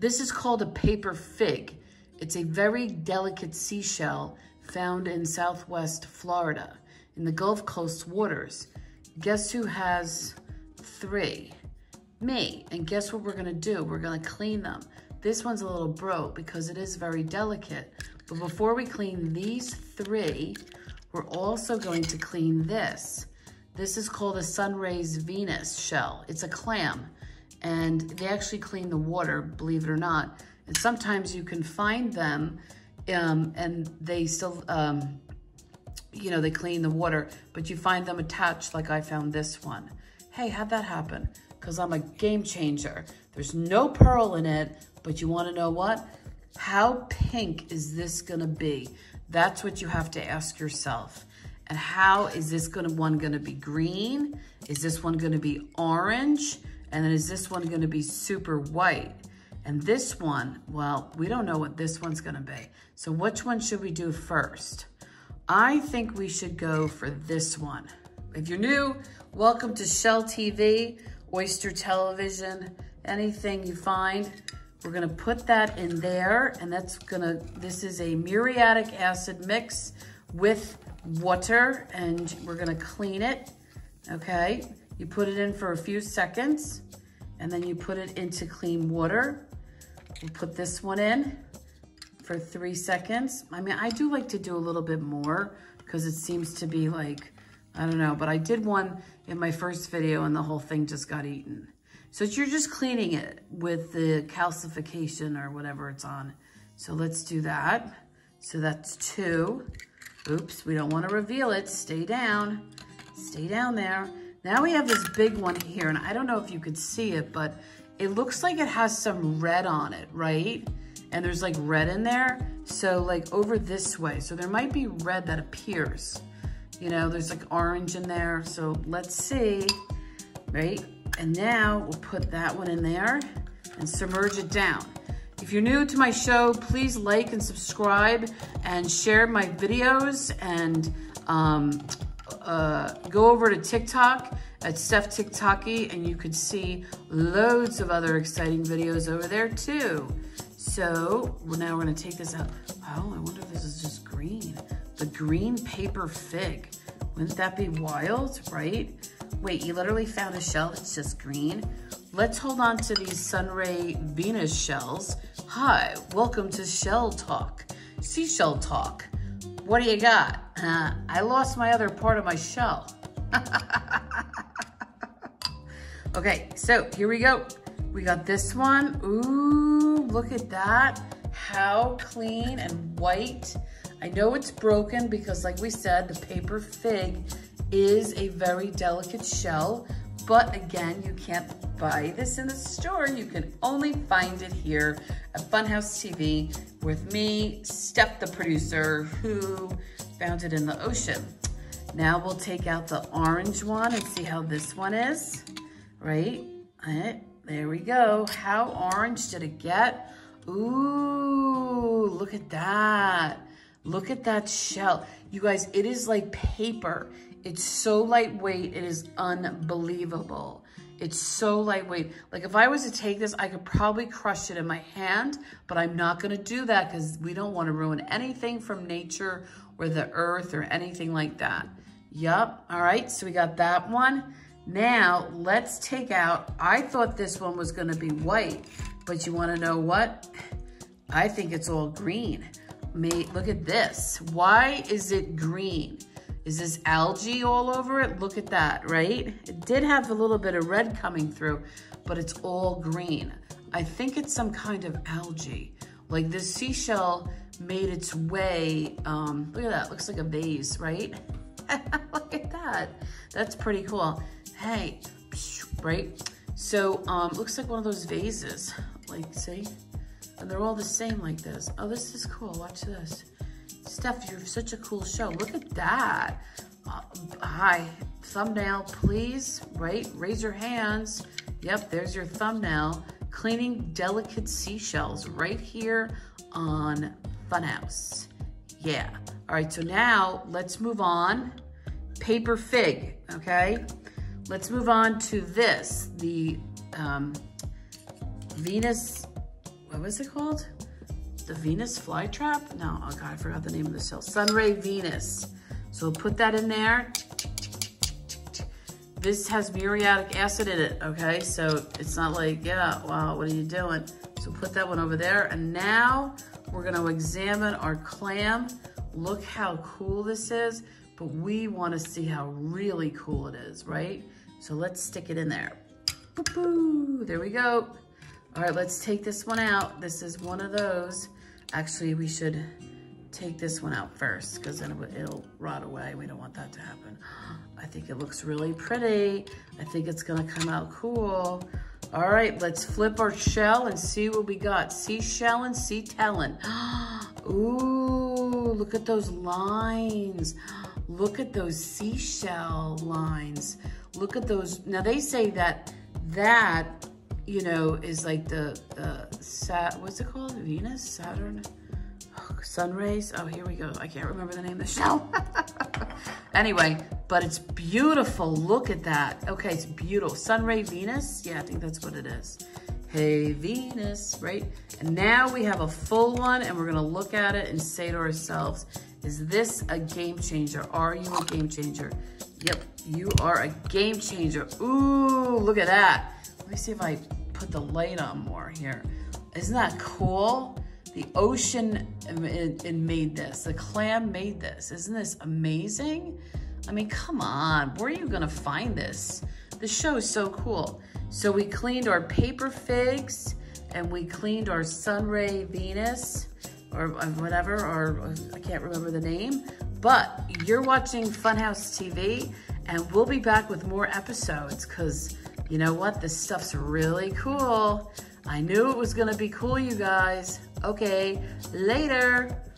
This is called a paper fig. It's a very delicate seashell found in Southwest Florida, in the Gulf Coast waters. Guess who has three? Me. And guess what we're gonna do? We're gonna clean them. This one's a little broke because it is very delicate. But before we clean these three, we're also going to clean this. This is called a Sunray's Venus shell. It's a clam, and they actually clean the water, believe it or not. And sometimes you can find them and they still, you know, they clean the water, but you find them attached like I found this one. Hey, how'd that happen? Because I'm a game changer. There's no pearl in it, but you want to know what? How pink is this going to be? That's what you have to ask yourself. And how is this one going to be green? Is this one going to be orange? And then is this one going to be super white? And this one, well, we don't know what this one's going to be. So which one should we do first? I think we should go for this one. If you're new, welcome to Shell TV, Oyster Television, anything you find. We're gonna put that in there, and that's gonna, this is a muriatic acid mix with water, and we're gonna clean it, okay? You put it in for a few seconds, and then you put it into clean water. We'll put this one in for 3 seconds. I mean, I do like to do a little bit more because it seems to be like, I don't know, but I did one in my first video and the whole thing just got eaten. So you're just cleaning it with the calcification or whatever it's on. So let's do that. So that's two. Oops, we don't want to reveal it. Stay down. Stay down there. Now we have this big one here, and I don't know if you could see it, but it looks like it has some red on it, right? And there's like red in there. So like over this way. So there might be red that appears. You know, there's like orange in there. So let's see, right? And now we'll put that one in there and submerge it down. If you're new to my show, please like and subscribe and share my videos, and go over to TikTok at Steph TikToky, and you could see loads of other exciting videos over there too. So now we're gonna take this out. Oh, I wonder if this is just green. The green paper fig. Wouldn't that be wild, right? Wait, you literally found a shell that's just green? Let's hold on to these Sunray Venus shells. Hi, welcome to Shell Talk, Seashell Talk. What do you got? I lost my other part of my shell. Okay, so here we go. We got this one. Ooh, look at that. How clean and white. I know it's broken because, like we said, the paper fig is a very delicate shell, but again, you can't buy this in the store. You can only find it here at Funhouse TV with me, Steph the producer, who found it in the ocean. Now we'll take out the orange one and see how this one is, right? All right, there we go. How orange did it get? Ooh, look at that. Look at that shell. You guys, it is like paper. It's so lightweight. It is unbelievable. It's so lightweight. Like if I was to take this, I could probably crush it in my hand, but I'm not going to do that because we don't want to ruin anything from nature or the earth or anything like that. Yup. All right. So we got that one. Now let's take out, I thought this one was going to be white, but you want to know what? I think it's all green. Mate, look at this. Why is it green? Is this algae all over it? Look at that, right? It did have a little bit of red coming through, but it's all green. I think it's some kind of algae. Like this seashell made its way. Look at that, looks like a vase, right? Look at that. That's pretty cool. Hey, right? So looks like one of those vases, like see? And they're all the same like this. Oh, this is cool. Watch this. Steph, you're such a cool show. Look at that. Hi. Thumbnail, please. Right? Raise your hands. Yep, there's your thumbnail. Cleaning delicate seashells right here on Funhouse. Yeah. All right, so now let's move on. Paper fig, okay? Let's move on to this. The Venus... what was it called? The Venus flytrap? No, oh God, I forgot the name of the show. Sunray Venus. So put that in there. This has muriatic acid in it, okay? So it's not like, yeah, wow, what are you doing? So put that one over there. And now we're gonna examine our clam. Look how cool this is, but we wanna see how really cool it is, right? So let's stick it in there. Boo-boo, there we go. All right, let's take this one out. This is one of those. Actually, we should take this one out first because then it'll rot away. We don't want that to happen. I think it looks really pretty. I think it's gonna come out cool. All right, let's flip our shell and see what we got. Sea shell and sea talon. Ooh, look at those lines. Look at those seashell lines. Look at those. Now they say that you know, is like the what's it called? Venus, Saturn, oh, sun rays. Oh, here we go. I can't remember the name of the show. Anyway, but it's beautiful. Look at that. Okay, it's beautiful. Sunray Venus. Yeah, I think that's what it is. Hey, Venus, right? And now we have a full one and we're gonna look at it and say to ourselves, is this a game changer? Are you a game changer? Yep, you are a game changer. Ooh, look at that. Let me see if I put the light on more here. Isn't that cool? The ocean made this. The clam made this. Isn't this amazing? I mean, come on. Where are you gonna find this? The show is so cool. So we cleaned our paper figs and we cleaned our Sunray Venus or whatever, or I can't remember the name, but you're watching Funhouse TV and we'll be back with more episodes because you know what? This stuff's really cool. I knew it was gonna be cool, you guys. Okay, later.